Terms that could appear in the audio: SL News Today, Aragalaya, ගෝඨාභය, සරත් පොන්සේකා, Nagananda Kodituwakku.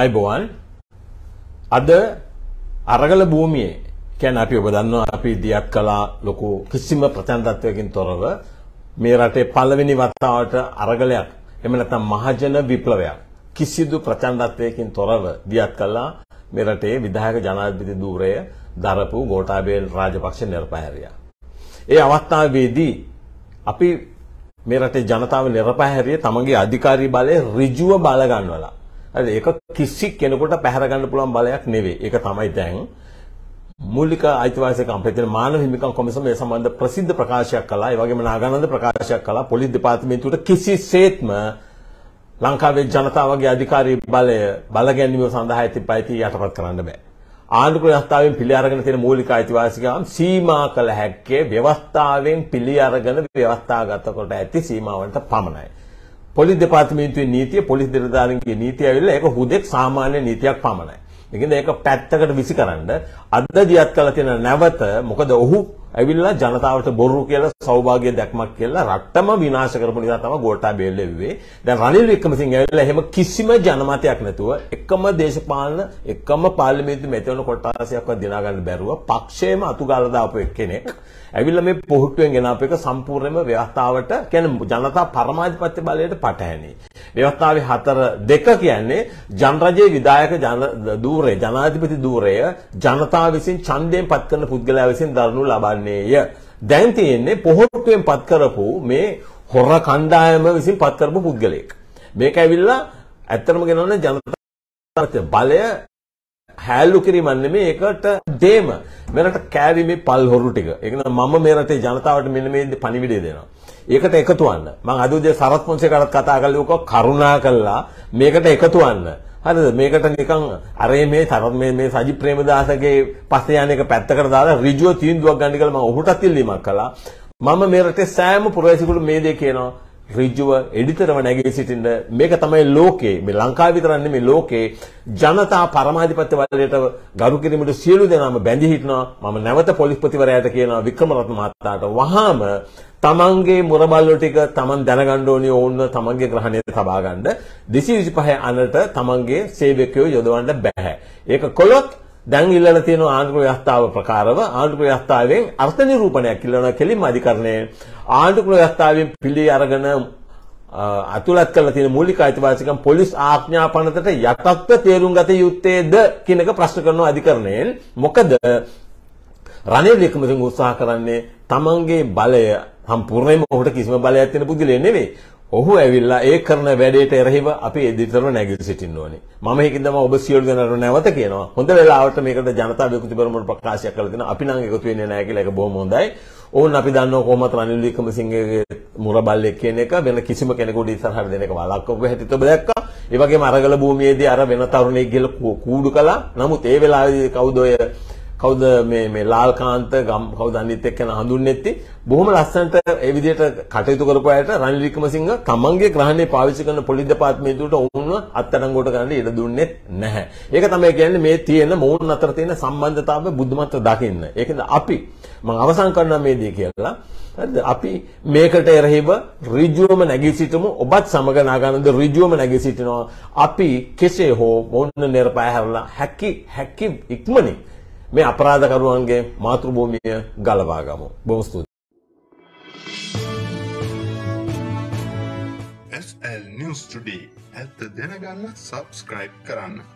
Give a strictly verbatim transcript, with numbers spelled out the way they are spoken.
आयुबोवान अद अरगल भूमिये क्या आप दंड आप दियात कला लोको किस्म प्रचंडत्वकिन तोरव मेराटे पलवेनी वातावरण अरगलयाक एमेनता महाजन विप्लवयाक किसिदु प्रचंडत्वकिन तोरव दियात कला मेराटे विधायक जनाधिपति दूरे दारपु गोटाबे राजपक्ष निरपहारिया ए अवस्थावेदी අපි මේ රටේ ජනතාව නිර්පහාරිය තමගේ අධිකාරී බලය ඍජුව බල ගන්නවා. හරිද? ඒක කිසි කෙනෙකුට පැහැර ගන්න පුළුවන් බලයක් නෙවෙයි. ඒක තමයි දැන් මූලික අයිතිවාසිකම් පිළිබඳ මානව හිමිකම් කොමිසම මේ සම්බන්ධ ප්‍රසිද්ධ ප්‍රකාශයක් කළා. ඒ වගේම නාගානන්ද ප්‍රකාශයක් කළා. පොලිස් දෙපාර්තමේන්තුවට කිසිසේත්ම ලංකාවේ ජනතාවගේ අධිකාරී බලය බල ගැනීම සඳහා ඇති පැති යටපත් කරන්න බෑ. ආණ්ඩුක්‍රම ව්‍යවස්ථාවෙන් පිළි අරගෙන තියෙන මූලික අයිතිවාසිකම් සීමා කළ හැක්කේ ව්‍යවස්ථාවෙන් පිළි අරගෙන ව්‍යවස්ථාගත කොට ඇති සීමාවන්ට පමණයි. පොලිස් දෙපාර්තමේන්තුවේ නීතිය, පොලිස් නිලධාරීන්ගේ නීතිය ඇවිල්ලා ඒක හුදෙක් සාමාන්‍ය නීතියක් පමණයි. ඒකින්ද ඒක පැත්තකට විසිකරනද අද්ද දියත් කළ තියෙන නැවත මොකද ඔහු ඇවිල්ලා ජනතාවට බොරු කියලා සෞභාග්‍ය දැක්මක් කියලා රට්ටම විනාශ කරපු නිසා තමයි ගෝඨාභය ලැබුවේ. දැන් රනිල් වික්‍රමසිංහ ඇවිල්ලා එහෙම කිසිම ජනමතයක් නැතුව එකම දේශපාලන එකම පාර්ලිමේන්තු මෙතන කොටාසියක්වත් දිනා ගන්න බැරුව පක්ෂයේම අතුගාලා දාපු එක්කෙනෙක් ඇවිල්ලා මේ පොහුට්ටුවෙන් ගෙනාපු එක සම්පූර්ණයෙන්ම ව්‍යවස්ථාවට කියන්නේ ජනතා පරමාධිපත්‍ය බලයට පටහැනි. ව්‍යවස්ථාවේ හතර දෙක කියන්නේ ජනරජයේ විධායක ජන ධූරය ජනාධිපති ධූරය ජනතාව විසින් ඡන්දයෙන් පත් කරන පුද්ගලයා විසින් දරනු ලබන දැන් තියෙන්නේ පොහොට්ටුවෙන් පත් කරපු මේ හොර කණ්ඩායම විසින් පත් කරපු පුද්ගලයෙක්. මේක ඇවිල්ලා ඇත්තටම කියනවනේ ජනතාවට බලය හැලු කිරීමක් නෙමෙයි, ඒකට දෙම මෙරට කෑවිමේ පල් හොරු ටික. ඒක නම් මම මේ රටේ ජනතාවට මෙන්න මේ පණිවිඩය දෙනවා. ඒකට එකතු වන්න. මම අද උදේ සරත් පොන්සේකාට කතා කරලා ඔක කරුණා කළා මේකට එකතු වන්න. හරිද? මේකට නිකන් අරේ මේ තරම් මේ මේ සජි ප්‍රේමදාසගේ පස්සේ යන එක පැත්තකට දාලා ඍජුව තීන්දුවක් ගන්න කියලා මම ඔහුටත් ඉල්ලීමක් කළා. මම මේ රටේ සෑම පුරවැසියෙකුට මේ දේ කියනවා ඍජුව එඩිතරව නැගී සිටින්න. මේක තමයි ලෝකේ, මේ ලංකාව විතරක් නෙමෙයි ලෝකේ ජනතා පරමාධිපත්‍ය වලට ගරු කිරීමට සියලු දෙනාම බැඳී හිටිනවා. මම නැවත පොලිස් ප්‍රතිවරයාට කියනවා වික්‍රමරත්න මහතාට වහාම තමන්ගේ මුරබල්ලෝ ටික තමන් දැනගන්න ඕනේ ඕන්න තමන්ගේ ග්‍රහණය තබා ගන්න දෙසිය විසිපහ අනට තමන්ගේ සේවකයෝ යොදවන්න බෑ. ඒක කොළොත් දැන් ඉල්ලලා තියෙන ආණ්ඩුක්‍රම ව්‍යවස්ථාව ප්‍රකාරව ආණ්ඩුක්‍රම ව්‍යවස්ථාවෙන් අර්ථ නිරූපණයක් ඉල්ලන කෙලින්ම අධිකරණය ආණ්ඩුක්‍රම ව්‍යවස්ථාවෙන් පිළි අරගෙන අතුලත් කරලා තියෙන මූලික අයිතිවාසිකම් පොලිස් ආඥාපනතට යටත්ව තේරුම් ගත යුත්තේද කියන එක ප්‍රශ්න කරන අධිකරණයෙන්. මොකද රනිල් වික්‍රමසිංහ උත්සාහ කරන්නේ තමන්ගේ බලය සම්පූර්ණයෙන්ම ඔහුට කිසිම බලයක් තියෙන පුද්ගලයෙ නෙවෙයි. ඔහු ඇවිල්ලා ඒ කරන වැඩේට එරෙහිව අපි එදිටරම නැගී සිටින්න ඕනේ. මම ඒකෙන් තමයි ඔබ සියලු දෙනාට නැවත කියනවා. හොඳ වෙලාවට මේකට ජනතා විකුති පෙරමුණ ප්‍රකාශයක් කරලා දෙනවා. අපි නම් එකතු වෙන්නේ නැහැ කියලා. ඒක බොහොම හොඳයි. ඕන් අපි දන්නවා කොහොමද රනිල් වික්‍රමසිංහගේ මුරබල්ලෙක් කියන එක වෙන කිසිම කෙනෙකුට ඉස්සරහට දෙන එක වළක්වපු හැටි ඔබ දැක්කා. ඒ වගේම අරගල භූමියේදී අර වෙන තරුණයෙක් ගිහලා කූඩු කළා. නමුත් ඒ වෙලාවේදී කවුද ඔය කවුද මේ මේ ලාල්කාන්ත ගම් කවුද අනිත් එක්කන හඳුන්ෙන්නේ? බොහොම ලස්සනට ඒ විදිහට කටයුතු කරපු අයට රනිල් වික්‍රමසිංහ තමන්ගේ ග්‍රහණය පාවිච්චි කරන පොලිස් දෙපාර්තමේන්තුවට වුණු අත්අඩංගුවට ගන්න ඉඩ දුන්නේ නැහැ. ඒක තමයි කියන්නේ මේ තියෙන මොවුන් අතර තියෙන සම්බන්ධතාවය බුද්ධමත්ව දකින්න. ඒකද අපි මම අවසන් කරනවා මේ දේ කියලා. හරිද? අපි මේකට එරෙහිව ඍජුවම නැගී සිටමු. ඔබත් සමග නාගානන්ද ඍජුවම නැගී සිටිනවා. අපි කෙසේ හෝ මොවුන් නිර්පයහැරලා හැකි හැකි ඉක්මනින් मैं अपराध करुवांगे मातृभूमि गलवागमो बहुत S L news today subscribe कराना.